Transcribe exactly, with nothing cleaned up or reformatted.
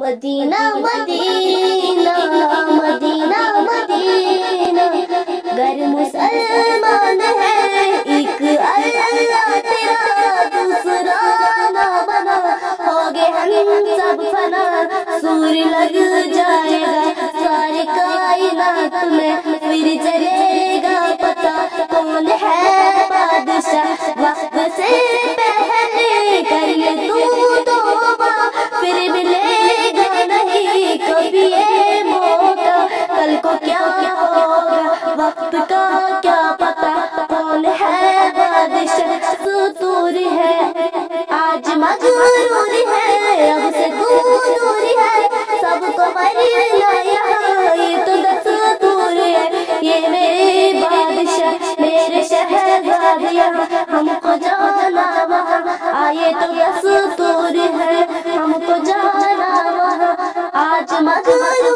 Medina Medina Medina Medina, घर मुसलमान है एक अल्लाह तेरा, दूसरा ना बना, होगे हम सब फना। सूर लग जाएगा सारे कायनात में, फिर चलेगा पता कौन है बादशाह। वक्त से पहले कर ले तू तौबा, फिर मिलेगा नहीं कभी ये मौका। कल को क्या होगा वक्त का क्या पता, कौन है बादशाह। सुतूर है आज मजरूर है, अब से तू दूर है, सबको मरना यहाँ ये तो दस्तूर है। ये मेरे बादशाह मेरे शहजाद, यहाँ हमको जाना वहाँ आए तो दस्तूर है। हमको जाना वहाँ आज मजरूर।